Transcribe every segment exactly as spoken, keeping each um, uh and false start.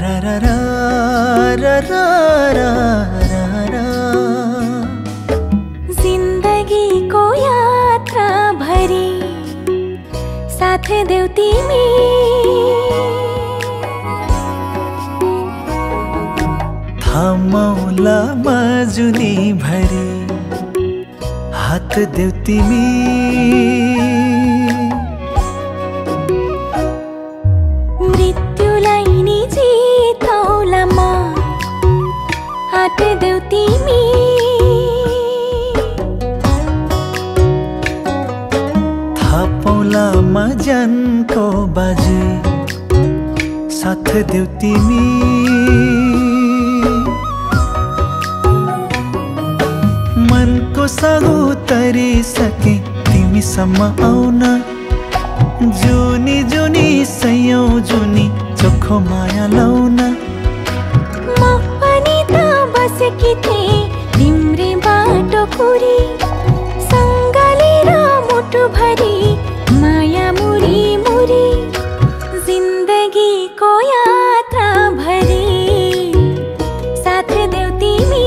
ra ra ra ra ra ra ra जिंदगी को यात्रा भरी साथ देवती में था मौला मजनी भरी हाथ देवती में देवती में थापौला मजन को बाजे साथ देवती में मन को सागु तरी सके तिमी सम्म आउना जुनी जुनी सयौ जुनी चोखो माया लाउना तिम्रे बाटो खुरी संगलेर मुठु भरी माया मुरी मुरी जिंदगी को यात्रा भरी साथ देवती में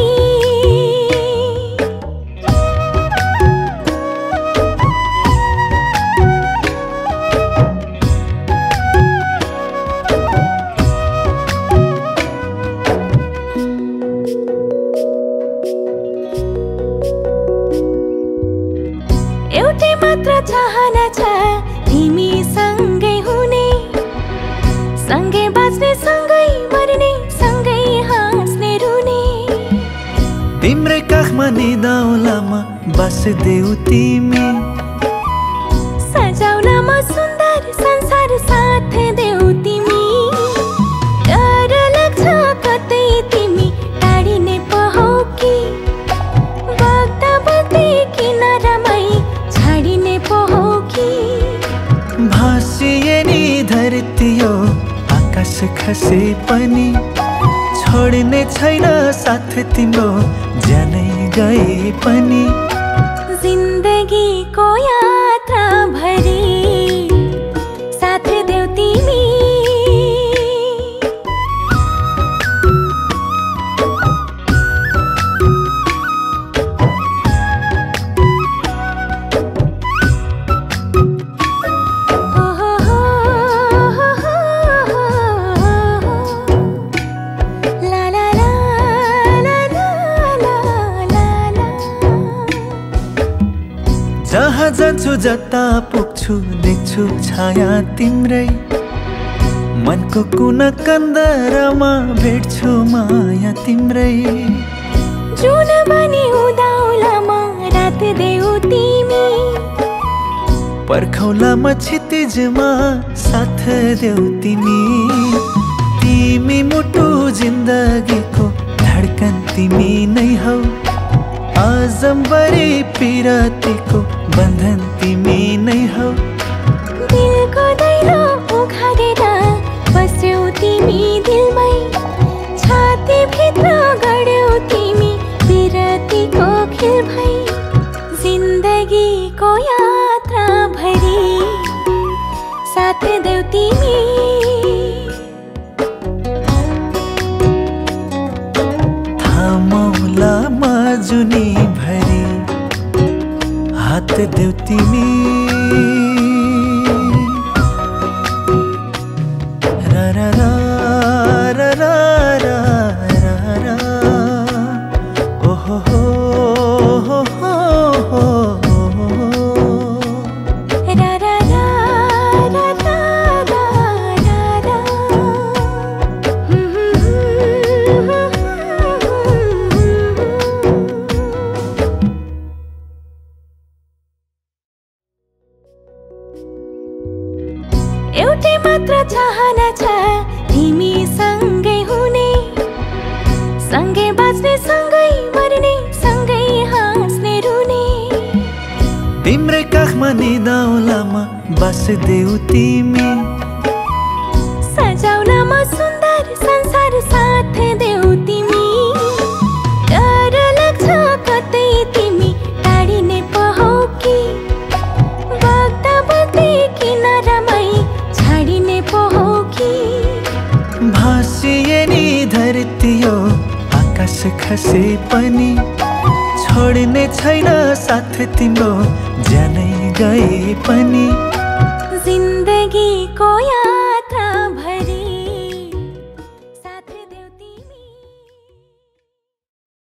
बस देवती में सजाउला म सुंदर संसार साथ देवती में डर लग्छ कतै तिमी टाढिने पहौ कि बग्दा बग्दै किनारामै छाडिने पहौ कि भासिए नि धरती हो आकाश खसे पनि छोड्ने छैन साथ तिम्रो जानै गए पनि जिंदगी को यात्रा भरी साथ देवती में जता पुग्छु देख्छु छाया तिम्रै मनको कुना कन्दरमा भेट्छु माया तिम्रै जुन बने उदाउलामा रात देउ तिमी पर्खौलामा क्षितिजमा साथ देउ तिमी तिमी मुटु जिन्दगीको धड्कन तिमी नै हौ आजम्बरी पिरातीको बंधन तिमी नै हौ दिल को दैलो उघारेर बस्यौ तिमी दिलमै छाती भित्र गड्यौ तिमी बिरतीको खेल भई जिंदगी को यात्रा भरी साथ देउ तिमी थामौला मजुनी भरी हाथ देउ तिमी रा रा रा रा रा रा रा ओ हो हो हो हो हो रा रा रा रा रा रा रा हम्म मात्र चाहना छ तिमी सँगै हुने सँगै बाँच्ने सँगै मर्ने सँगै हाँस्ने रुने तिम्रै काखमा निदाउलामा बस देउ तिमी सजाउलामा सुन्दर संसार साथ देउ तिमी डर लग्छ कतै तिमी टाढिने पहौ कि बग्दा बग्दै किनारामै हाँसे पनि छोड्ने छैन साथ तिम्रो जानै गए पनि जिन्दगीको